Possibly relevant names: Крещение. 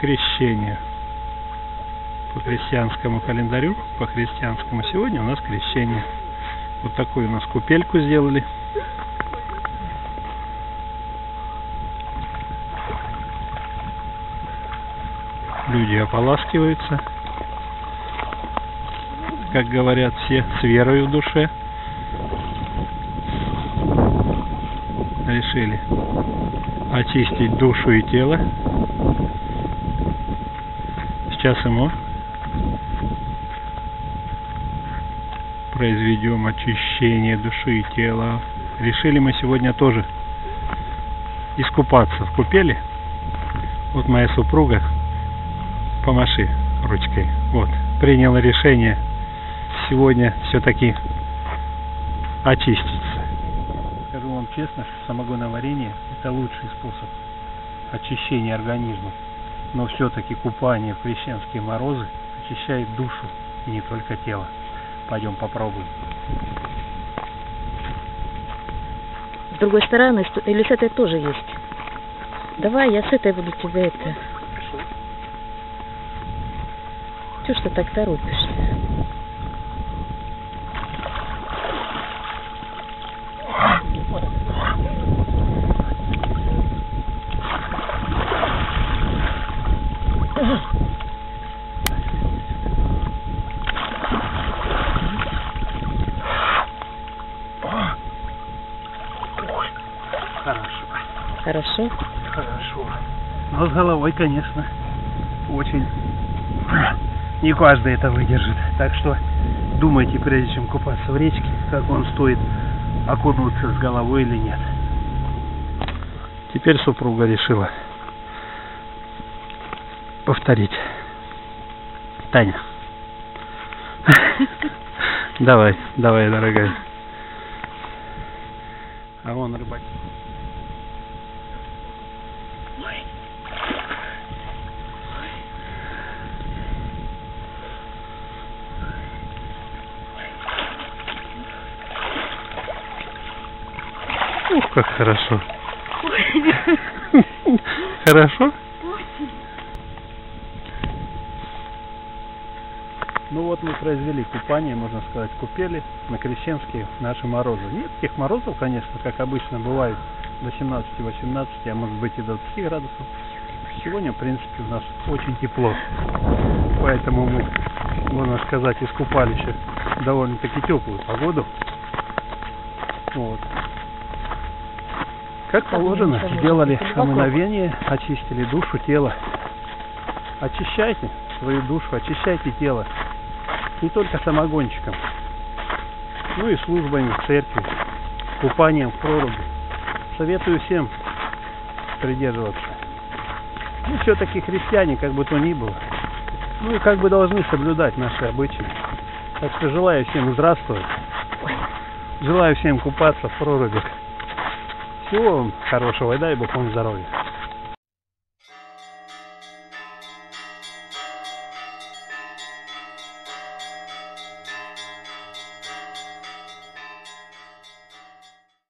Крещение. По христианскому календарю, по христианскому сегодня у нас крещение. Вот такую у нас купельку сделали. Люди ополаскиваются, как говорят все, с верой в душе. Решили очистить душу и тело. Сейчас ему произведем очищение души и тела. Решили мы сегодня тоже искупаться в купели. Вот моя супруга, помаши ручкой, вот, приняла решение сегодня все-таки очиститься. Скажу вам честно, что самогоноварение — это лучший способ очищения организма. Но все-таки купание в крещенские морозы очищает душу и не только тело. Пойдем попробуем. С другой стороны, или с этой тоже есть. Давай, я с этой буду тебя это... Хорошо. Чего ж ты так торопишься? Хорошо. Хорошо? Хорошо. Но с головой, конечно, очень. Не каждый это выдержит. Так что думайте, прежде чем купаться в речке, как он стоит окунуться с головой или нет. Теперь супруга решила повторить. Таня. Давай, давай, дорогая. А вон рыбак. Ух, как хорошо. Хорошо? Ну вот мы произвели купание, можно сказать, купели на крещенские наши морозы. Нет тех морозов, конечно, как обычно бывает, до 17-18, а может быть и до 20 градусов. Сегодня, в принципе, у нас очень тепло. Поэтому мы, можно сказать, искупали еще довольно-таки теплую погоду. Вот. Как положено, сделали омовение, очистили душу, тело. Очищайте свою душу, очищайте тело. Не только самогончиком, ну и службами в церкви, купанием в проруби. Советую всем придерживаться. Ну, все-таки христиане, как бы то ни было, ну и как бы должны соблюдать наши обычаи. Так что желаю всем здравствовать. Желаю всем купаться в прорубях. Всего вам хорошего и дай Бог вам здоровья.